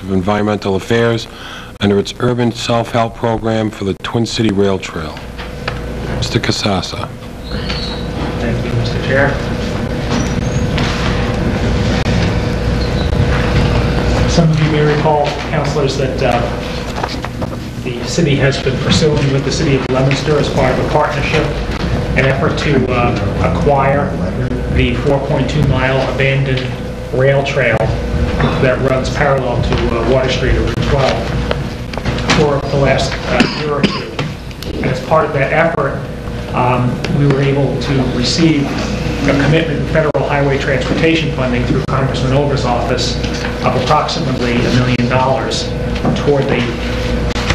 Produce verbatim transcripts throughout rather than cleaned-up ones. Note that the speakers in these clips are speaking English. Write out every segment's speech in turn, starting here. Office of Environmental Affairs under its Urban Self-Help Program for the Twin City Rail Trail. Mister Casasa. Thank you, Mister Chair. Some of you may recall, councilors, that uh, the city has been pursuing with the City of Leominster as part of a partnership, an effort to uh, acquire the four point two mile abandoned rail trail that runs parallel to uh, Water Street or Route twelve. For the last uh, year or two. And as part of that effort, um, we were able to receive a commitment in federal highway transportation funding through Congressman Olga's office of approximately a million dollars toward the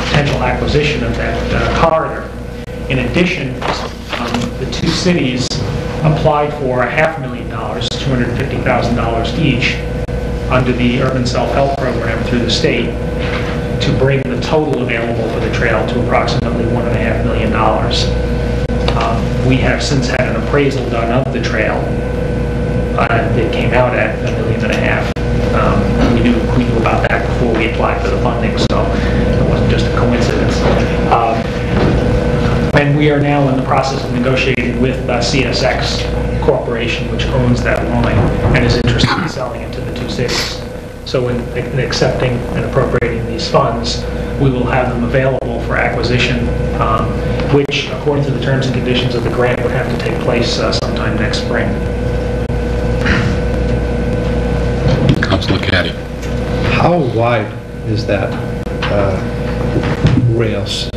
potential acquisition of that uh, corridor. In addition, um, the two cities applied for a half million dollars, two hundred fifty thousand dollars each, under the Urban Self-Help Program through the state, to bring the total available for the trail to approximately one and a half million dollars. Um, we have since had an appraisal done of the trail that uh, came out at a million and a half. Um, we, knew, we knew about that before we applied for the funding, so it wasn't just a coincidence. Um, and we are now in the process of negotiating with uh, C S X Corporation, which owns that line and is interested in selling it to the two cities. So in, in accepting and appropriating these funds, we will have them available for acquisition, um, which, according to the terms and conditions of the grant, would have to take place uh, sometime next spring. Councilor Caddy. How wide is that uh, rails?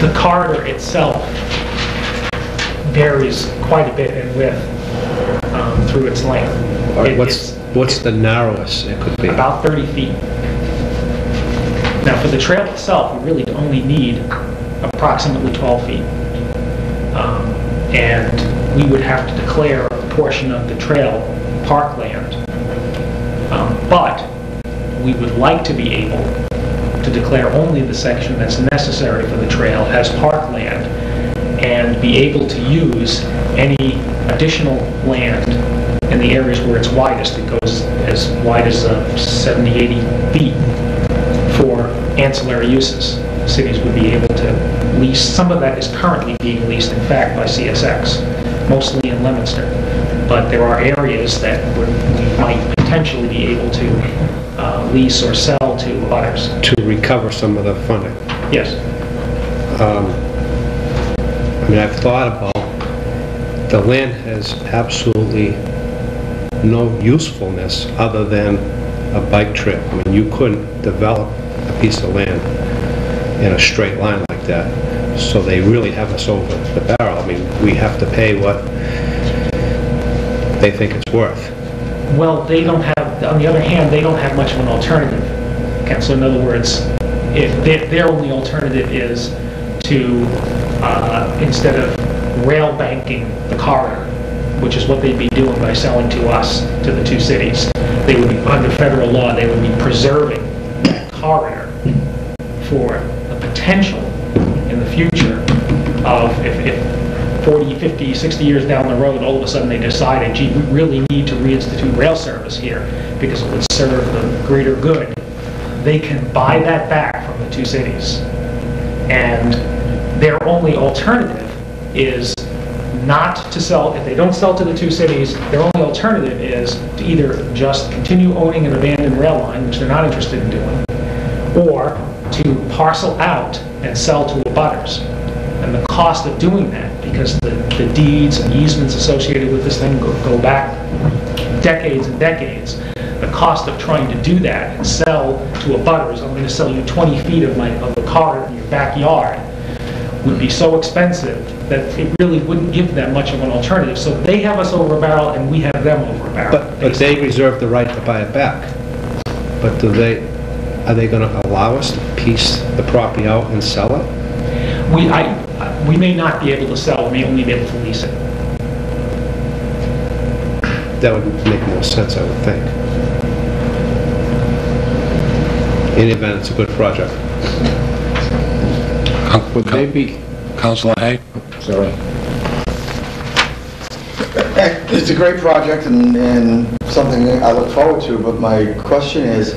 The corridor itself varies quite a bit in width um, through its length. All right, it, what's it's, What's the narrowest it could be? About thirty feet. Now, for the trail itself, we really only need approximately twelve feet. Um, and we would have to declare a portion of the trail parkland. Um, but we would like to be able to declare only the section that's necessary for the trail as parkland and be able to use any additional land in the areas where it's widest. It goes as wide as uh, seventy, eighty feet for ancillary uses. Cities would be able to lease. Some of that is currently being leased, in fact, by C S X, mostly in Leominster. But there are areas that we might potentially be able to uh, lease or sell to others. To recover some of the funding? Yes. Um, I mean, I've thought about the land has absolutely no usefulness other than a bike trail. I mean, you couldn't develop a piece of land in a straight line like that. So they really have us over the barrel. I mean, we have to pay what they think it's worth. Well, they don't have, on the other hand, they don't have much of an alternative. Okay, so in other words, if they, their only alternative is to, uh, instead of rail banking the corridor, which is what they'd be doing by selling to us, to the two cities. They would be, under federal law, they would be preserving that corridor for the potential in the future of if, if forty, fifty, sixty years down the road, all of a sudden they decided, gee, we really need to reinstitute rail service here because it would serve the greater good. They can buy that back from the two cities. And their only alternative is not to sell. If they don't sell to the two cities, their only alternative is to either just continue owning an abandoned rail line, which they're not interested in doing, or to parcel out and sell to abutters. And the cost of doing that, because the, the deeds and easements associated with this thing go, go back decades and decades, the cost of trying to do that and sell to abutters, I'm going to sell you twenty feet of, my, of the corridor in your backyard, would be so expensive that it really wouldn't give them much of an alternative. So they have us over a barrel and we have them over a barrel. But, but they reserve the right to buy it back. But do they, are they going to allow us to piece the property out and sell it? We, I, we may not be able to sell, we may only be able to lease it. That would make more sense, I would think. In any event, it's a good project. Would they be? Councilor Hay? Sorry. It's a great project and, and something I look forward to, but my question is,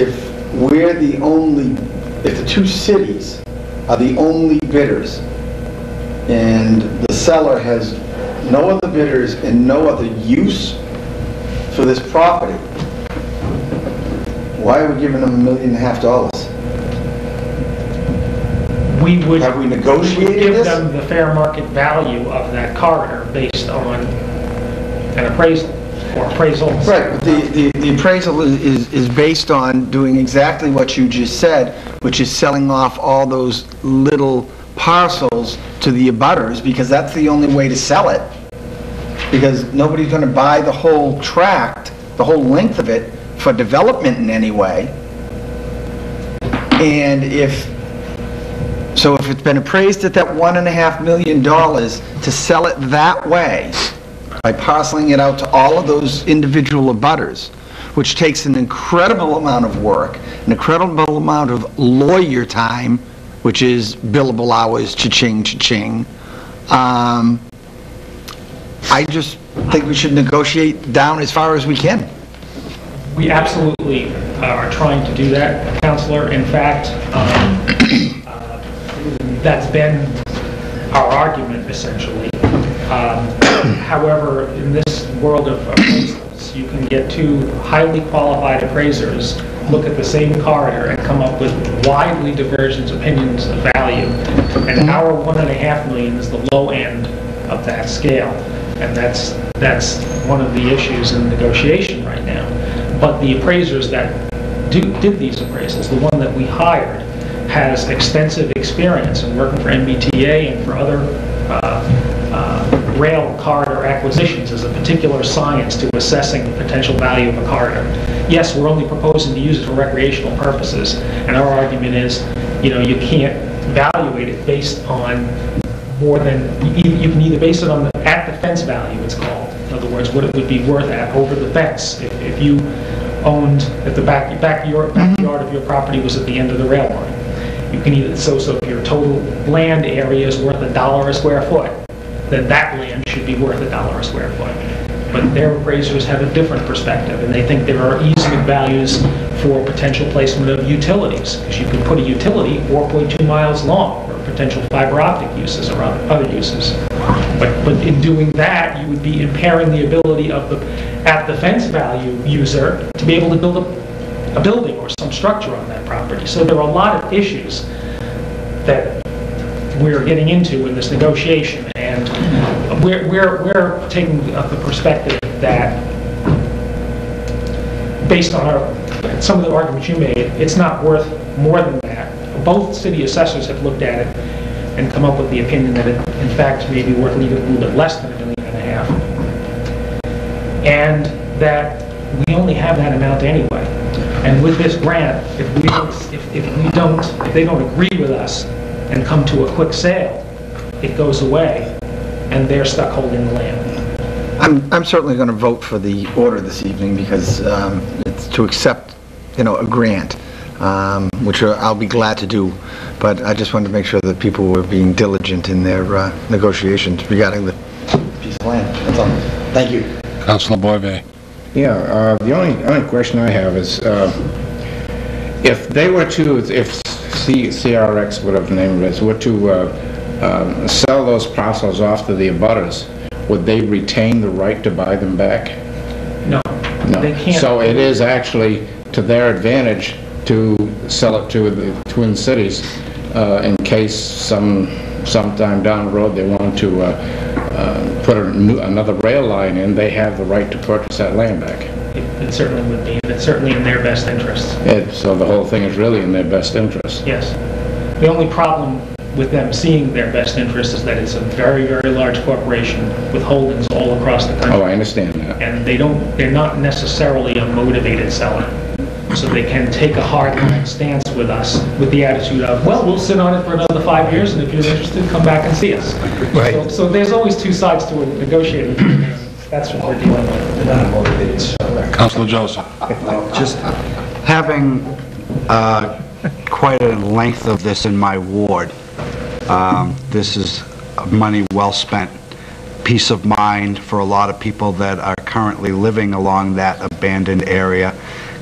if we're the only, if the two cities are the only bidders and the seller has no other bidders and no other use for this property, why are we giving them a million and a half dollars? We would, have we negotiated we would give this? them the fair market value of that corridor based on an appraisal or appraisals. Right. The, the, the appraisal is, is, is based on doing exactly what you just said, which is selling off all those little parcels to the abutters, because that's the only way to sell it, because nobody's going to buy the whole tract, the whole length of it, for development in any way. And if so, if it's been appraised at that one and a half million dollars, to sell it that way by parceling it out to all of those individual abutters, which takes an incredible amount of work, an incredible amount of lawyer time, which is billable hours, cha-ching, cha-ching. Um, I just think we should negotiate down as far as we can. We absolutely are trying to do that, Counselor. In fact, um, uh, that's been our argument, essentially. Um, however, in this world of appraisals, you can get two highly qualified appraisers look at the same corridor and come up with widely divergent opinions of value. And our one and a half million is the low end of that scale. And that's, that's one of the issues in negotiation right now. But the appraisers that do, did these appraisals, the one that we hired, has extensive experience in working for M B T A and for other uh, Uh, rail corridor acquisitions. Is a particular science to assessing the potential value of a corridor. Yes, we're only proposing to use it for recreational purposes, and our argument is, you know, you can't evaluate it based on more than, you, you can either base it on the at the fence value, it's called. In other words, what it would be worth at over the fence if, if you owned, if the back, back your, backyard of your property was at the end of the rail line. You can either, so, so if your total land area is worth a dollar a square foot, then that land should be worth a dollar a square foot. But their appraisers have a different perspective, and they think there are easement values for potential placement of utilities, because you can put a utility four point two miles long for potential fiber optic uses or other uses. But, but in doing that, you would be impairing the ability of the at-the-fence value user to be able to build a, a building or some structure on that property. So there are a lot of issues that we're getting into in this negotiation, and we're, we're, we're taking the perspective that, based on our, some of the arguments you made, it's not worth more than that. Both city assessors have looked at it and come up with the opinion that it, in fact, may be worth a little bit less than a million and a half, and that we only have that amount anyway. And with this grant, if we if, if we don't, if they don't agree with us and come to a quick sale, it goes away, and they're stuck holding the land. I'm, I'm certainly going to vote for the order this evening, because um, it's to accept, you know, a grant, um, which I'll be glad to do. But I just wanted to make sure that people were being diligent in their uh, negotiations regarding the piece of land. That's all. Thank you, Councilor Boyve. Yeah. Uh, the only only question I have is, uh, if they were to, if C R X, whatever the name of it is, were to uh, um, sell those parcels off to the abutters, would they retain the right to buy them back? No. No. They can't. So it is actually to their advantage to sell it to the Twin Cities uh, in case some sometime down the road they want to uh, uh, put a new, another rail line in. They have the right to purchase that land back. It certainly would be, and it's certainly in their best interest. It, so the whole thing is really in their best interest. Yes. The only problem with them seeing their best interest is that it's a very, very large corporation with holdings all across the country. Oh, I understand that. And they don't, they're not necessarily a motivated seller. So they can take a hard line stance with us with the attitude of, well, we'll sit on it for another five years, and if you're interested, come back and see us. Right. So, so there's always two sides to a negotiating. That's what we're dealing with. Not motivated seller. Councilor Joseph. Just having uh, quite a length of this in my ward, um, this is money well spent. Peace of mind for a lot of people that are currently living along that abandoned area.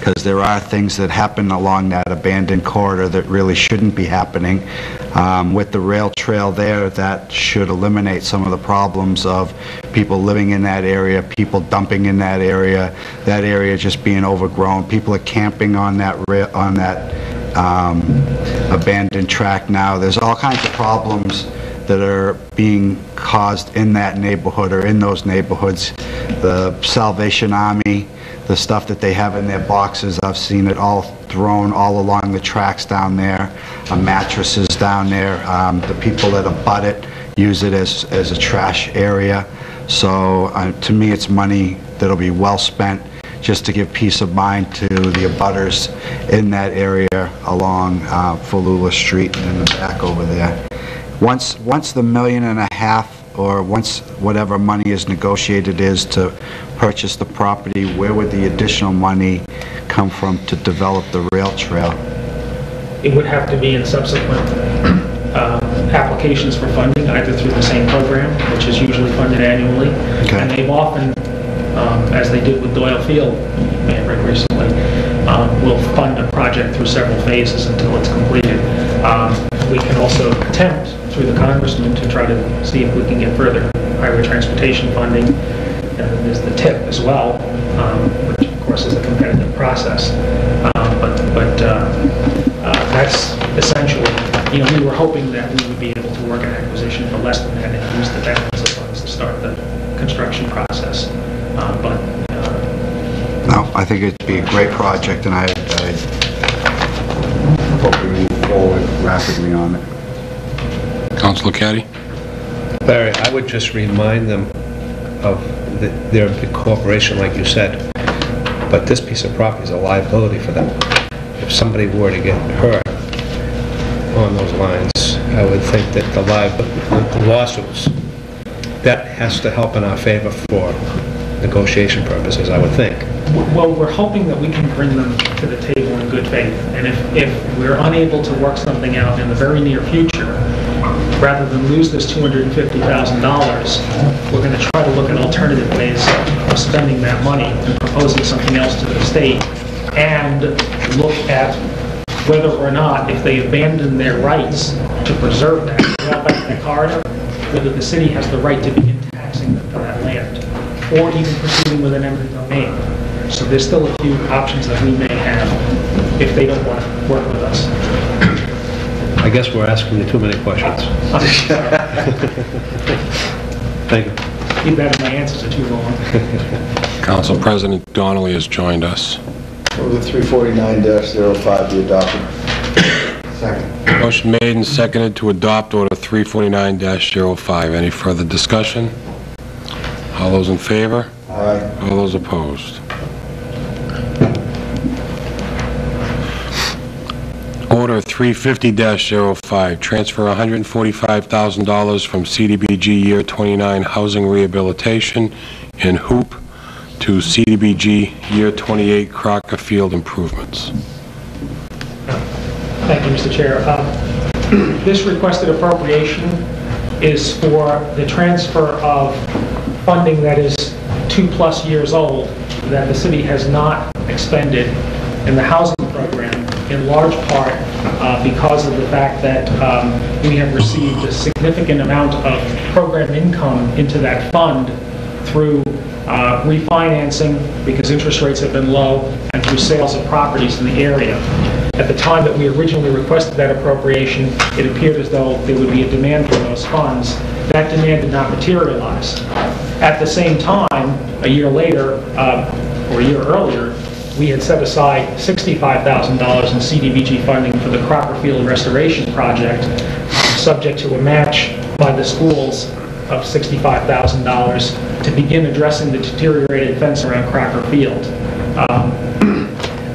because there are things that happen along that abandoned corridor that really shouldn't be happening. Um, with the rail trail there, that should eliminate some of the problems of people living in that area, people dumping in that area, that area just being overgrown. People are camping on that rail, on that um, abandoned track now. There's all kinds of problems that are being caused in that neighborhood or in those neighborhoods. The Salvation Army, the stuff that they have in their boxes, I've seen it all thrown all along the tracks down there, uh, mattresses down there. Um, the people that abut it use it as, as a trash area. So uh, to me, it's money that'll be well spent just to give peace of mind to the abutters in that area along uh, Fallula Street and the back over there. Once, once the million and a half or once whatever money is negotiated is to purchase the property, where would the additional money come from to develop the rail trail? It would have to be in subsequent uh, applications for funding, either through the same program, which is usually funded annually. Okay. And they've often, um, as they did with Doyle Field, Manfred recently, um, will fund a project through several phases until it's completed. Um, we can also attempt through the congressman to try to see if we can get further highway transportation funding. And then there's the TIP as well, um, which of course is a competitive process. Um, but but uh, uh, that's essentially, you know, we were hoping that we would be able to work an acquisition for less than that and use the balance of funds to start the construction process. Um, but uh, no, I think it'd be a great project, and I, I hope we move forward rapidly on it. Councilor Caddy? Larry, I would just remind them of the, their big corporation, like you said, but this piece of property is a liability for them. If somebody were to get hurt on those lines, I would think that the, li the lawsuits, that has to help in our favor for negotiation purposes, I would think. Well, we're hoping that we can bring them to the table in good faith, and if, if we're unable to work something out in the very near future, rather than lose this two hundred fifty thousand dollars, we're going to try to look at alternative ways of spending that money and proposing something else to the state, and look at whether or not, if they abandon their rights to preserve that, that corridor, whether the city has the right to begin taxing them for that land, or even proceeding with an eminent domain. So there's still a few options that we may have if they don't want to work with us. I guess we're asking you too many questions. Thank you. You bet, my answers are too long. Council President Donnelly has joined us. Order three forty-nine dash oh five be adopted. Second. Motion made and seconded to adopt Order three forty-nine dash oh five. Any further discussion? All those in favor? Aye. All those opposed? Order three fifty dash oh five, transfer one hundred forty-five thousand dollars from C D B G Year twenty-nine Housing Rehabilitation in HOOP to C D B G Year twenty-eight Crocker Field Improvements. Thank you, Mister Chair. Uh, this requested appropriation is for the transfer of funding that is two plus years old that the city has not expended in the housing program, in large part uh, because of the fact that um, we have received a significant amount of program income into that fund through uh, refinancing, because interest rates have been low, and through sales of properties in the area. At the time that we originally requested that appropriation, it appeared as though there would be a demand for those funds. That demand did not materialize. At the same time, a year later, uh, or a year earlier, we had set aside sixty-five thousand dollars in C D B G funding for the Crocker Field Restoration Project, subject to a match by the schools of sixty-five thousand dollars to begin addressing the deteriorated fence around Crocker Field. Um,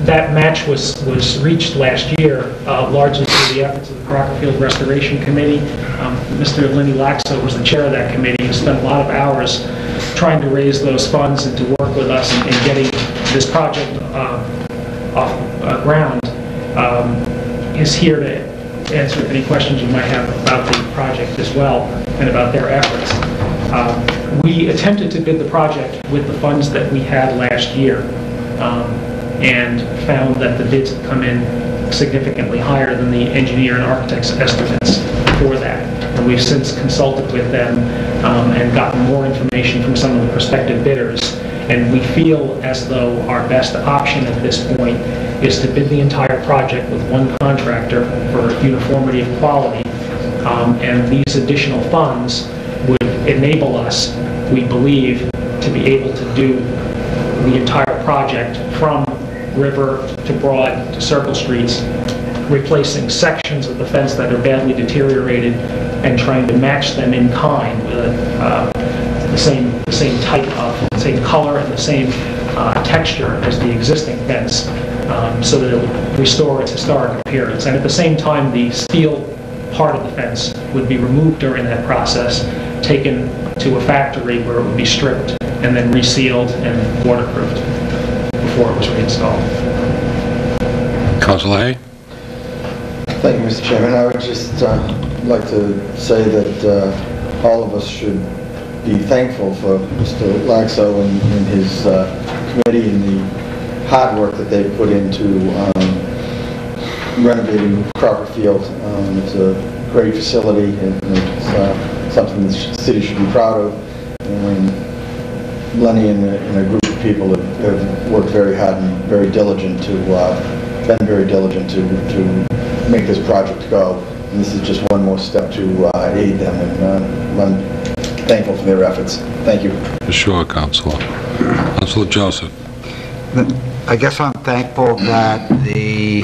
that match was, was reached last year, uh, largely through the efforts of the Crocker Field Restoration Committee. Um, Mister Lenny Laxo was the chair of that committee, who spent a lot of hours trying to raise those funds and to work with us in, in getting this project uh, off uh, ground. Um, is here to answer any questions you might have about the project as well, and about their efforts. Um, we attempted to bid the project with the funds that we had last year. Um, and found that the bids have come in significantly higher than the engineer and architect's estimates for that. And we've since consulted with them um, and gotten more information from some of the prospective bidders. And we feel as though our best option at this point is to bid the entire project with one contractor for uniformity of quality. Um, and these additional funds would enable us, we believe, to be able to do the entire project from River to Broad to Circle Streets, replacing sections of the fence that are badly deteriorated and trying to match them in kind with uh, the same the same type of, same color and the same uh, texture as the existing fence, um, so that it would restore its historic appearance. And at the same time, the steel part of the fence would be removed during that process, taken to a factory where it would be stripped and then resealed and waterproofed before it was reinstalled. Council A. Thank you, Mister Chairman. I would just uh, like to say that uh, all of us should be thankful for Mister Laxo and, and his uh, committee and the hard work that they put into um, renovating Crocker Field. Um, it's a great facility, and it's uh, something the city should be proud of. And Lenny and a, and a group of people have, have worked very hard and very diligent to uh, been very diligent to to make this project go. And this is just one more step to uh, aid them, and uh, I'm thankful for their efforts. Thank you. For sure, Councilor. Councilor Joseph. I guess I'm thankful that the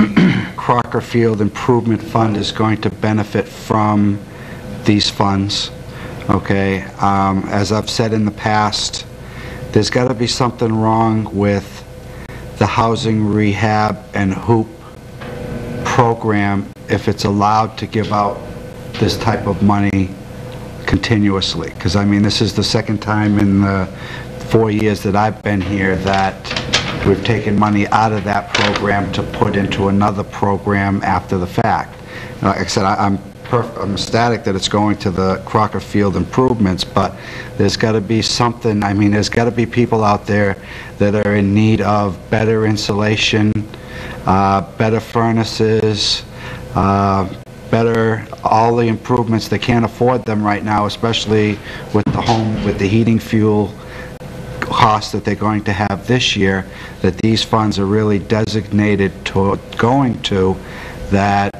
Crocker Field Improvement Fund is going to benefit from these funds. Okay, um, as I've said in the past, there's got to be something wrong with the housing rehab and HOOP program if it's allowed to give out this type of money continuously, because I mean, this is the second time in the four years that I've been here that we've taken money out of that program to put into another program after the fact. Like I said, I, I'm I'm ecstatic that it's going to the Crocker Field improvements, but there's got to be something. I mean, there's got to be people out there that are in need of better insulation, uh, better furnaces, uh, better all the improvements. They can't afford them right now, especially with the home, with the heating fuel costs that they're going to have this year, that these funds are really designated to going to that.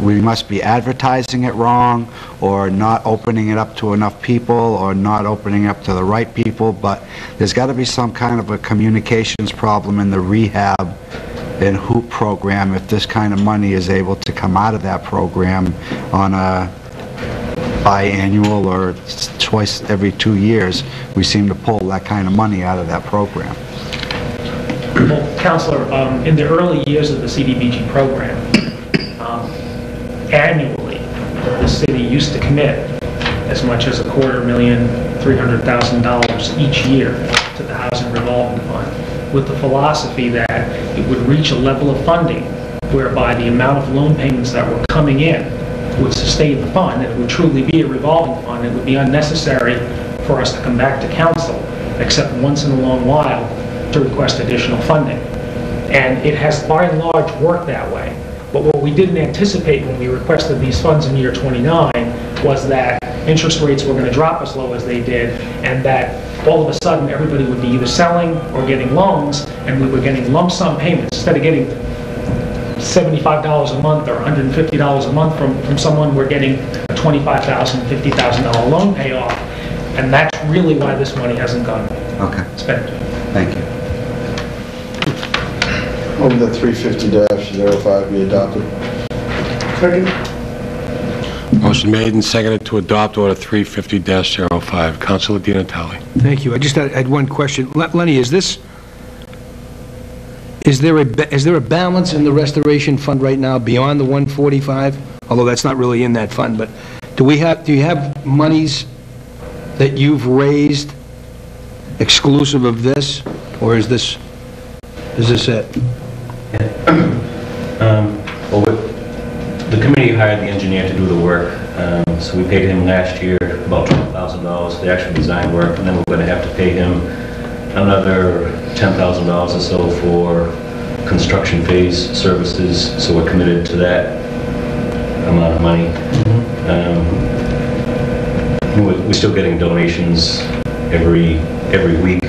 We must be advertising it wrong, or not opening it up to enough people, or not opening it up to the right people, but there's got to be some kind of a communications problem in the rehab and HOOP program if this kind of money is able to come out of that program on a biannual or twice every two years. We seem to pull that kind of money out of that program. Well, Councilor, um, in the early years of the C D B G program, annually, the city used to commit as much as a quarter million, three hundred thousand dollars each year to the Housing Revolving Fund, with the philosophy that it would reach a level of funding whereby the amount of loan payments that were coming in would sustain the fund, and it would truly be a revolving fund. It would be unnecessary for us to come back to council, except once in a long while, to request additional funding. And it has, by and large, worked that way. But what we didn't anticipate when we requested these funds in year twenty-nine was that interest rates were going to drop as low as they did, and that all of a sudden everybody would be either selling or getting loans, and we were getting lump sum payments instead of getting seventy-five dollars a month or one hundred fifty dollars a month from, from someone. We're getting a twenty-five thousand dollars, fifty thousand dollar loan payoff, and that's really why this money hasn't gone okay. spent. Thank you. Over the three fifty dash oh five be adopted. Second. Motion made and seconded to adopt order three fifty dash oh five. Councilor Di Natale. Thank you. I just had, had one question. Lenny, is this, is there, a, is there a balance in the restoration fund right now beyond the one forty-five? Although that's not really in that fund, but do we have, do you have monies that you've raised exclusive of this, or is this, is this it? Um, well, the committee hired the engineer to do the work, um, so we paid him last year about twelve thousand dollars for the actual design work, and then we're going to have to pay him another ten thousand dollars or so for construction phase services, so we're committed to that amount of money. Mm-hmm. um, we're, we're still getting donations every every week.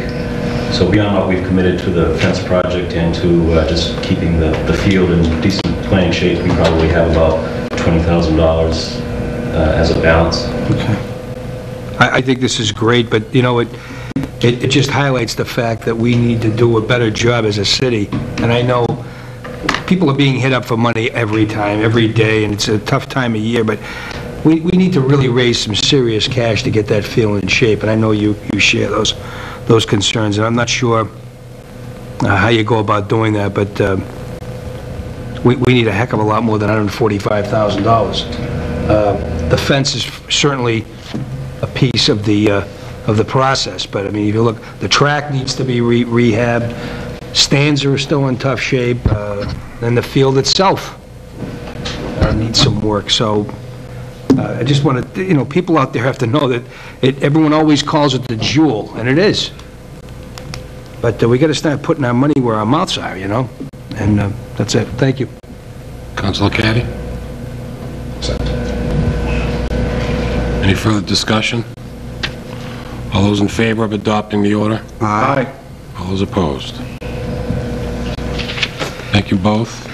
So beyond what we've committed to the fence project and to uh, just keeping the, the field in decent playing shape, we probably have about twenty thousand dollars uh, as a balance. Okay. I, I think this is great, but you know, it, it, it just highlights the fact that we need to do a better job as a city. And I know people are being hit up for money every time, every day, and it's a tough time of year, but we, we need to really raise some serious cash to get that field in shape, and I know you, you share those. those concerns, and I'm not sure uh, how you go about doing that, but uh, we, we need a heck of a lot more than one hundred forty-five thousand dollars. Uh, the fence is certainly a piece of the uh, of the process, but I mean, if you look, the track needs to be re rehabbed, stands are still in tough shape, uh, and the field itself uh, needs some work. So Uh, I just want to, you know, people out there have to know that it, everyone always calls it the jewel, and it is. But uh, we got to start putting our money where our mouths are, you know, and uh, that's it. Thank you. Councilor Caddy? Any further discussion? All those in favor of adopting the order? Aye. All those opposed? Thank you both.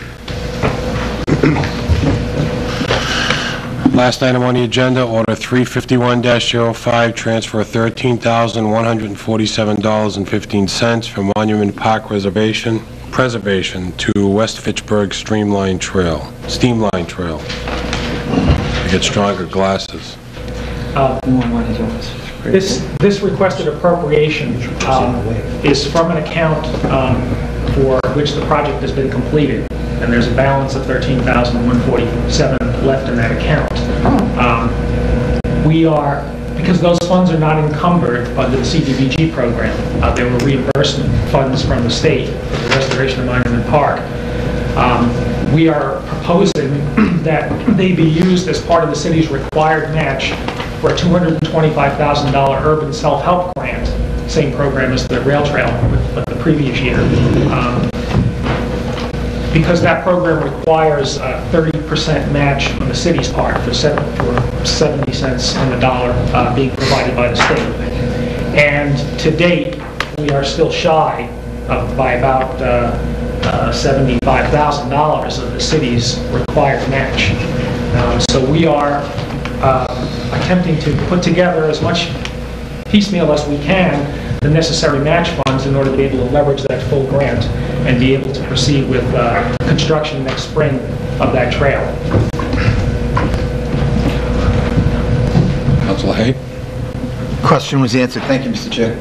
Last item on the agenda, order three fifty-one dash oh five, transfer thirteen thousand one hundred forty-seven dollars and fifteen cents from Monument Park Reservation Preservation to West Fitchburg Streamline Trail. Steamline Trail. You get stronger glasses. Uh, this this requested appropriation um, is from an account um, for which the project has been completed, and there's a balance of thirteen thousand one hundred forty-seven dollars left in that account. Um, we are, because those funds are not encumbered under the C D B G program, uh, there were reimbursement funds from the state for the restoration of Monument Park. Um, we are proposing that they be used as part of the city's required match for a two hundred twenty-five thousand dollar urban self-help grant, same program as the rail trail with the previous year. Um, because that program requires a thirty percent match on the city's part for seventy cents on the dollar uh, being provided by the state. And to date, we are still shy of, by about uh, uh, seventy-five thousand dollars of the city's required match. Um, so we are uh, attempting to put together as much piecemeal as we can the necessary match funds in order to be able to leverage that full grant and be able to proceed with uh, construction next spring of that trail. Councilor Hay? Question was answered. Thank you, Mister Chair.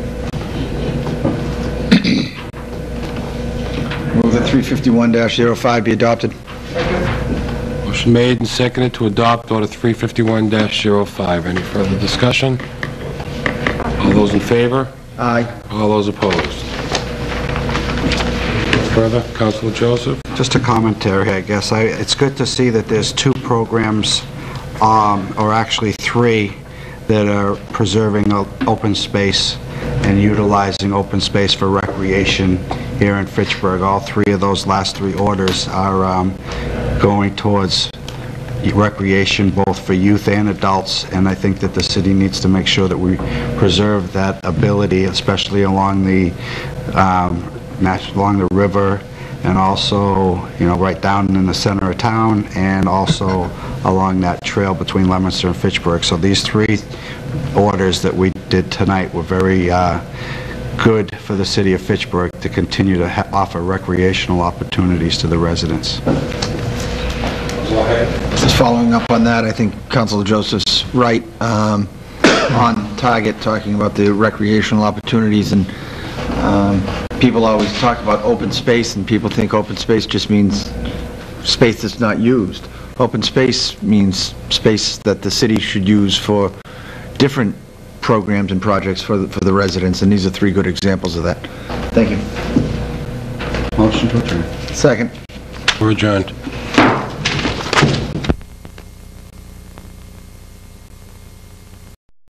Move that three fifty-one dash oh five be adopted. Second. Motion made and seconded to adopt order three fifty-one dash oh five. Any further discussion? All those in favor? Aye. All those opposed? Further, Councilor Joseph? Just a commentary, I guess. I, it's good to see that there's two programs, um, or actually three, that are preserving open space and utilizing open space for recreation here in Fitchburg. All three of those last three orders are um, going towards recreation, both for youth and adults, and I think that the city needs to make sure that we preserve that ability, especially along the um, along the river, and also, you know, right down in the center of town, and also along that trail between Leominster and Fitchburg. So these three orders that we did tonight were very uh, good for the city of Fitchburg to continue to ha offer recreational opportunities to the residents. Just following up on that, I think Councilor Joseph's right um, on target, talking about the recreational opportunities. And um, people always talk about open space, and people think open space just means space that's not used. Open space means space that the city should use for different programs and projects for the, for the residents, and these are three good examples of that. Thank you. Motion to adjourn. Second. We're adjourned.